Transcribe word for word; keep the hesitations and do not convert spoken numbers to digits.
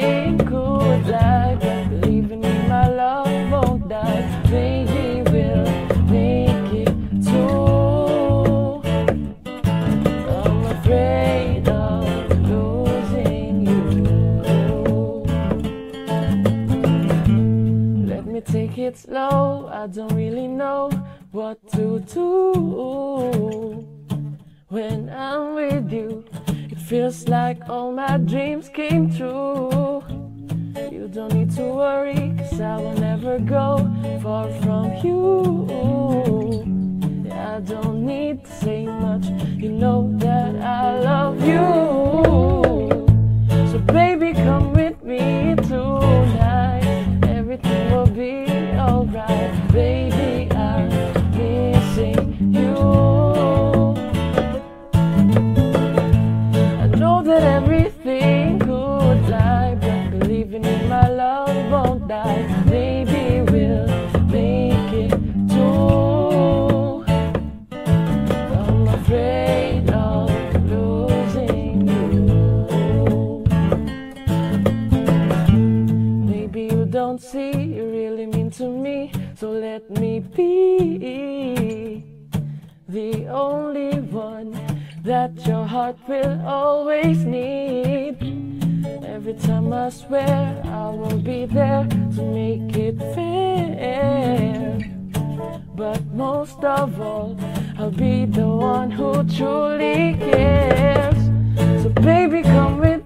be cool like believing in my love won't die. Maybe we'll make it too. I'm afraid of losing you. Let me take it slow, I don't really know what to do when I'm with you. Feels like all my dreams came true. You don't need to worry, 'cause I will never go far from you. I don't need to say much, you know that I love you. So baby, come with me tonight, everything will be alright. Baby, I'm missing you. That everything could lie, but believing in my love won't die. Maybe we'll make it too. I'm afraid of losing you. Maybe you don't see you really mean to me, so let me be the only one that your heart will always need. Every time I swear I will be there to make it fair, but most of all I'll be the one who truly cares. So baby, come with